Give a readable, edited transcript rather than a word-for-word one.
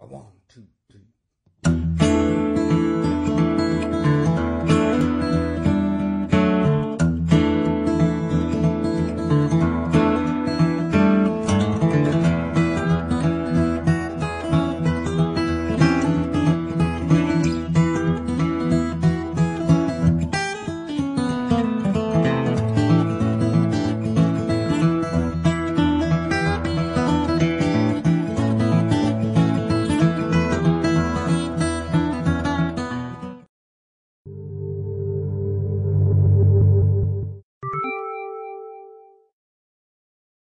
1, 2,